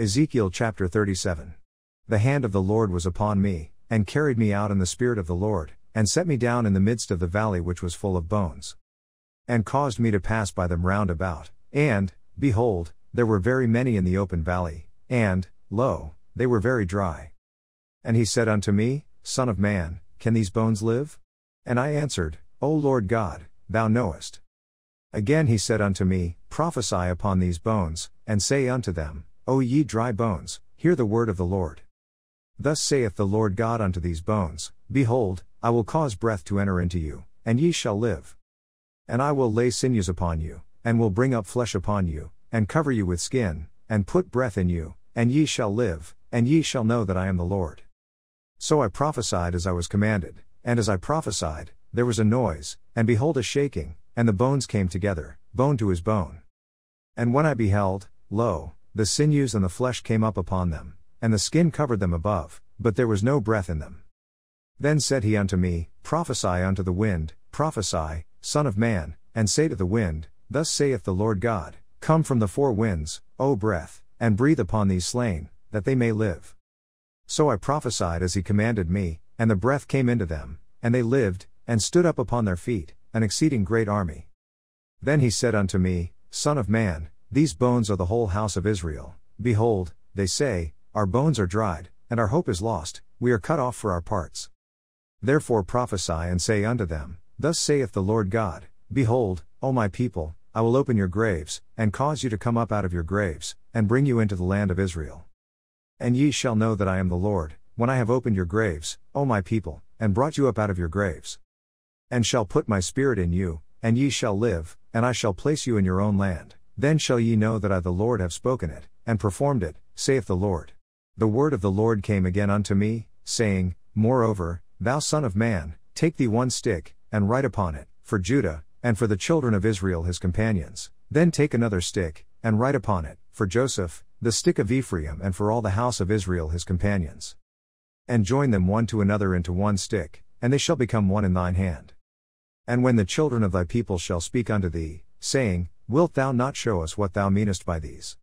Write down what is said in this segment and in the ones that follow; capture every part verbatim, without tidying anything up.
Ezekiel chapter thirty-seven. The hand of the Lord was upon me, and carried me out in the Spirit of the Lord, and set me down in the midst of the valley which was full of bones. And caused me to pass by them round about, and, behold, there were very many in the open valley, and, lo, they were very dry. And he said unto me, Son of man, can these bones live? And I answered, O Lord God, thou knowest. Again he said unto me, Prophesy upon these bones, and say unto them, O ye dry bones, hear the word of the Lord. Thus saith the Lord God unto these bones, Behold, I will cause breath to enter into you, and ye shall live. And I will lay sinews upon you, and will bring up flesh upon you, and cover you with skin, and put breath in you, and ye shall live, and ye shall know that I am the Lord. So I prophesied as I was commanded, and as I prophesied, there was a noise, and behold a shaking, and the bones came together, bone to his bone. And when I beheld, lo, the sinews and the flesh came up upon them, and the skin covered them above, but there was no breath in them. Then said he unto me, Prophesy unto the wind, prophesy, Son of man, and say to the wind, Thus saith the Lord God, Come from the four winds, O breath, and breathe upon these slain, that they may live. So I prophesied as he commanded me, and the breath came into them, and they lived, and stood up upon their feet, an exceeding great army. Then he said unto me, Son of man, these bones are the whole house of Israel. Behold, they say, Our bones are dried, and our hope is lost, we are cut off for our parts. Therefore prophesy and say unto them, Thus saith the Lord God, Behold, O my people, I will open your graves, and cause you to come up out of your graves, and bring you into the land of Israel. And ye shall know that I am the Lord, when I have opened your graves, O my people, and brought you up out of your graves. And shall put my spirit in you, and ye shall live, and I shall place you in your own land. Then shall ye know that I the Lord have spoken it, and performed it, saith the Lord. The word of the Lord came again unto me, saying, Moreover, thou son of man, take thee one stick, and write upon it, for Judah, and for the children of Israel his companions. Then take another stick, and write upon it, for Joseph, the stick of Ephraim, and for all the house of Israel his companions. And join them one to another into one stick, and they shall become one in thine hand. And when the children of thy people shall speak unto thee, saying, Wilt thou not show us what thou meanest by these?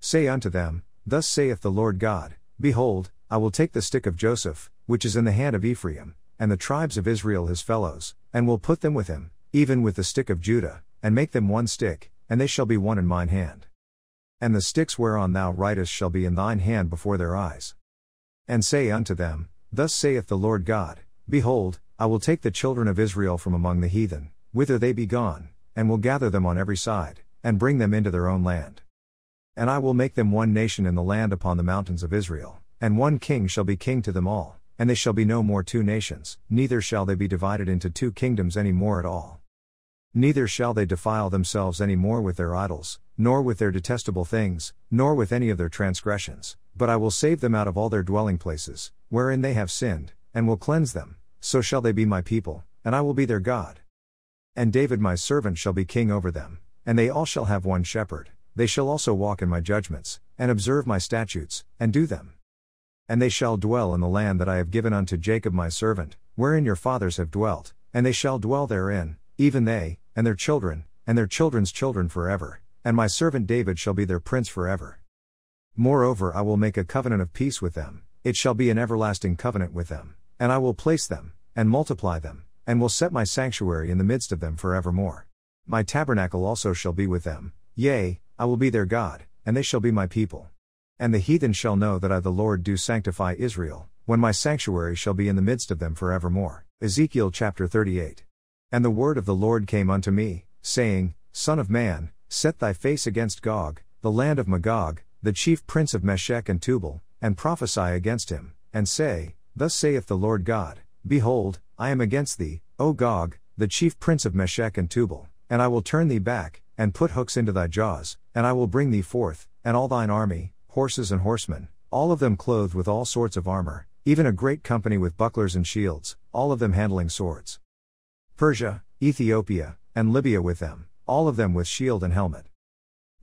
Say unto them, Thus saith the Lord God, Behold, I will take the stick of Joseph, which is in the hand of Ephraim, and the tribes of Israel his fellows, and will put them with him, even with the stick of Judah, and make them one stick, and they shall be one in mine hand. And the sticks whereon thou writest shall be in thine hand before their eyes. And say unto them, Thus saith the Lord God, Behold, I will take the children of Israel from among the heathen, whither they be gone, and will gather them on every side, and bring them into their own land. And I will make them one nation in the land upon the mountains of Israel, and one king shall be king to them all, and they shall be no more two nations, neither shall they be divided into two kingdoms any more at all. Neither shall they defile themselves any more with their idols, nor with their detestable things, nor with any of their transgressions, but I will save them out of all their dwelling places, wherein they have sinned, and will cleanse them, so shall they be my people, and I will be their God. And David my servant shall be king over them, and they all shall have one shepherd, they shall also walk in my judgments, and observe my statutes, and do them. And they shall dwell in the land that I have given unto Jacob my servant, wherein your fathers have dwelt, and they shall dwell therein, even they, and their children, and their children's children forever, and my servant David shall be their prince forever. Moreover I will make a covenant of peace with them, it shall be an everlasting covenant with them, and I will place them, and multiply them, and will set my sanctuary in the midst of them forevermore. My tabernacle also shall be with them, yea, I will be their God, and they shall be my people. And the heathen shall know that I the Lord do sanctify Israel, when my sanctuary shall be in the midst of them forevermore. Ezekiel chapter thirty-eight. And the word of the Lord came unto me, saying, Son of man, set thy face against Gog, the land of Magog, the chief prince of Meshech and Tubal, and prophesy against him, and say, Thus saith the Lord God, Behold, I am against thee, O Gog, the chief prince of Meshech and Tubal, and I will turn thee back, and put hooks into thy jaws, and I will bring thee forth, and all thine army, horses and horsemen, all of them clothed with all sorts of armor, even a great company with bucklers and shields, all of them handling swords. Persia, Ethiopia, and Libya with them, all of them with shield and helmet.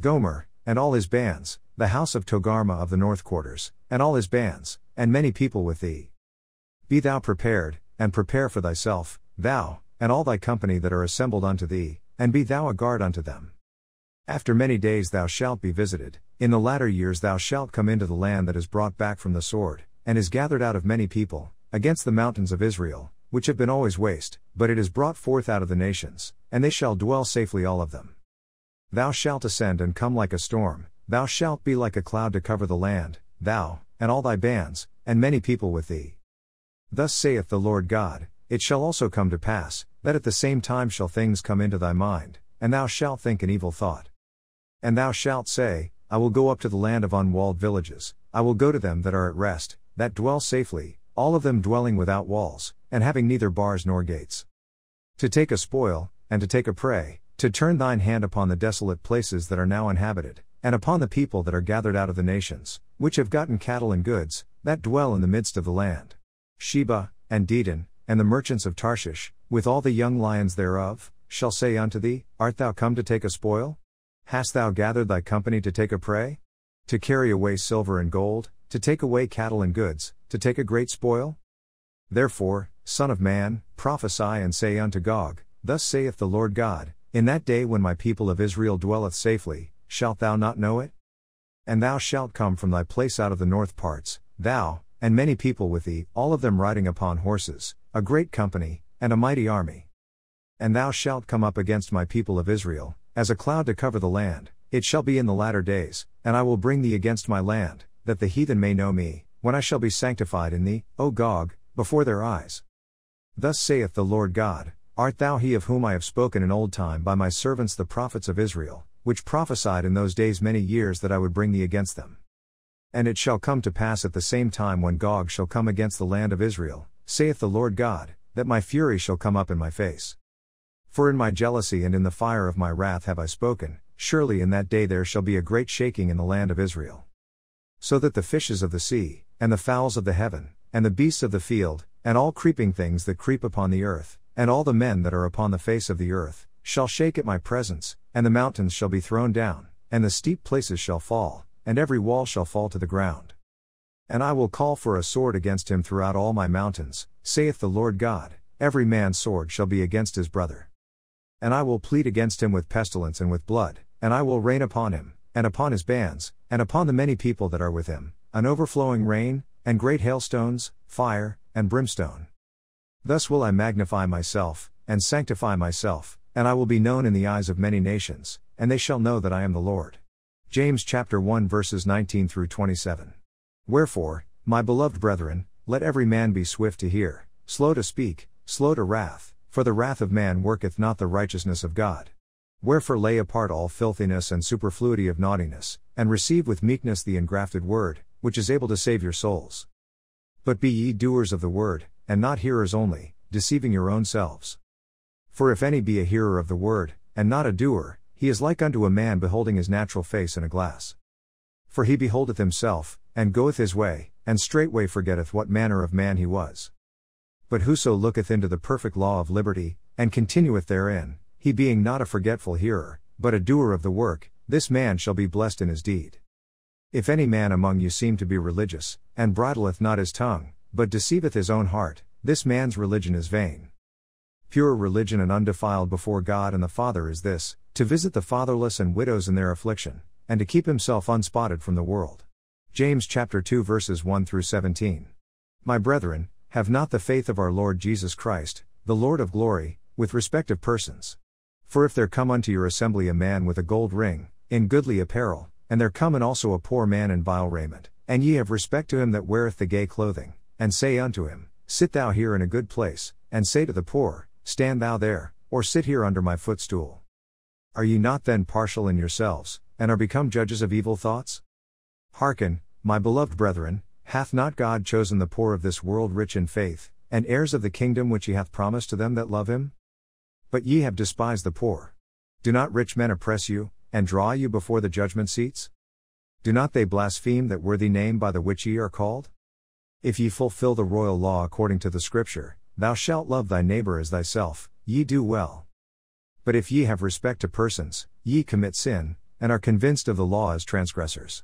Gomer, and all his bands, the house of Togarma of the north quarters, and all his bands, and many people with thee. Be thou prepared, and prepare for thyself, thou, and all thy company that are assembled unto thee, and be thou a guard unto them. After many days thou shalt be visited, In the latter years thou shalt come into the land that is brought back from the sword, and is gathered out of many people, against the mountains of Israel, which have been always waste, but it is brought forth out of the nations, and they shall dwell safely all of them. Thou shalt ascend and come like a storm, thou shalt be like a cloud to cover the land, thou, and all thy bands, and many people with thee. Thus saith the Lord God, it shall also come to pass, that at the same time shall things come into thy mind, and thou shalt think an evil thought. And thou shalt say, I will go up to the land of unwalled villages, I will go to them that are at rest, that dwell safely, all of them dwelling without walls, and having neither bars nor gates. To take a spoil, and to take a prey, to turn thine hand upon the desolate places that are now inhabited, and upon the people that are gathered out of the nations, which have gotten cattle and goods, that dwell in the midst of the land. Sheba, and Dedan, and the merchants of Tarshish, with all the young lions thereof, shall say unto thee, Art thou come to take a spoil? Hast thou gathered thy company to take a prey? To carry away silver and gold, to take away cattle and goods, to take a great spoil? Therefore, Son of man, prophesy and say unto Gog, Thus saith the Lord God, In that day when my people of Israel dwelleth safely, shalt thou not know it? And thou shalt come from thy place out of the north parts, thou, and many people with thee, all of them riding upon horses, a great company, and a mighty army. And thou shalt come up against my people of Israel, as a cloud to cover the land, it shall be in the latter days, and I will bring thee against my land, that the heathen may know me, when I shall be sanctified in thee, O Gog, before their eyes. Thus saith the Lord God, Art thou he of whom I have spoken in old time by my servants the prophets of Israel, which prophesied in those days many years that I would bring thee against them? And it shall come to pass at the same time when Gog shall come against the land of Israel, saith the Lord God, that my fury shall come up in my face. For in my jealousy and in the fire of my wrath have I spoken, surely in that day there shall be a great shaking in the land of Israel. So that the fishes of the sea, and the fowls of the heaven, and the beasts of the field, and all creeping things that creep upon the earth, and all the men that are upon the face of the earth, shall shake at my presence, and the mountains shall be thrown down, and the steep places shall fall, and every wall shall fall to the ground. And I will call for a sword against him throughout all my mountains, saith the Lord God, every man's sword shall be against his brother. And I will plead against him with pestilence and with blood, and I will rain upon him, and upon his bands, and upon the many people that are with him, an overflowing rain, and great hailstones, fire, and brimstone. Thus will I magnify myself, and sanctify myself, and I will be known in the eyes of many nations, and they shall know that I am the Lord. James chapter one verses nineteen through twenty-seven. Wherefore, my beloved brethren, let every man be swift to hear, slow to speak, slow to wrath, for the wrath of man worketh not the righteousness of God. Wherefore lay apart all filthiness and superfluity of naughtiness, and receive with meekness the engrafted word, which is able to save your souls. But be ye doers of the word, and not hearers only, deceiving your own selves. For if any be a hearer of the word, and not a doer, he is like unto a man beholding his natural face in a glass. For he beholdeth himself, and goeth his way, and straightway forgetteth what manner of man he was. But whoso looketh into the perfect law of liberty, and continueth therein, he being not a forgetful hearer, but a doer of the work, this man shall be blessed in his deed. If any man among you seem to be religious, and bridleth not his tongue, but deceiveth his own heart, this man's religion is vain. Pure religion and undefiled before God and the Father is this, to visit the fatherless and widows in their affliction, and to keep himself unspotted from the world. James chapter two verses one through seventeen. My brethren, have not the faith of our Lord Jesus Christ, the Lord of glory, with respect of persons. For if there come unto your assembly a man with a gold ring, in goodly apparel, and there come in also a poor man in vile raiment, and ye have respect to him that weareth the gay clothing, and say unto him, Sit thou here in a good place, and say to the poor, Stand thou there, or sit here under my footstool. Are ye not then partial in yourselves, and are become judges of evil thoughts? Hearken, my beloved brethren, hath not God chosen the poor of this world rich in faith, and heirs of the kingdom which he hath promised to them that love him? But ye have despised the poor. Do not rich men oppress you, and draw you before the judgment seats? Do not they blaspheme that worthy name by the which ye are called? If ye fulfill the royal law according to the Scripture, Thou shalt love thy neighbor as thyself, ye do well. But if ye have respect to persons, ye commit sin, and are convinced of the law as transgressors.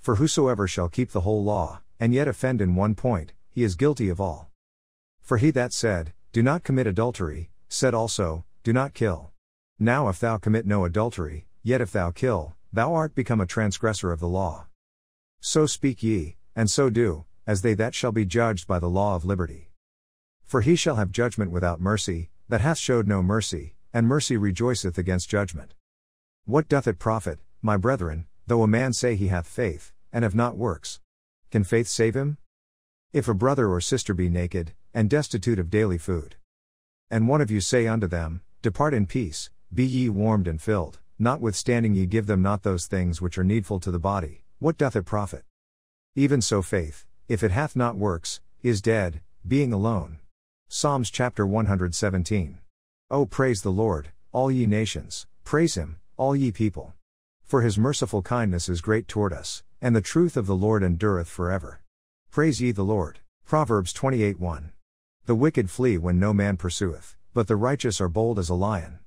For whosoever shall keep the whole law, and yet offend in one point, he is guilty of all. For he that said, Do not commit adultery, said also, Do not kill. Now if thou commit no adultery, yet if thou kill, thou art become a transgressor of the law. So speak ye, and so do, as they that shall be judged by the law of liberty. For he shall have judgment without mercy, that hath showed no mercy, and mercy rejoiceth against judgment. What doth it profit, my brethren, though a man say he hath faith, and have not works? Can faith save him? If a brother or sister be naked, and destitute of daily food, and one of you say unto them, Depart in peace, be ye warmed and filled, notwithstanding ye give them not those things which are needful to the body, what doth it profit? Even so faith, if it hath not works, is dead, being alone. Psalms chapter one hundred seventeen. O praise the Lord, all ye nations, praise him, all ye people. For his merciful kindness is great toward us, and the truth of the Lord endureth forever. Praise ye the Lord. Proverbs twenty-eight one. The wicked flee when no man pursueth, but the righteous are bold as a lion.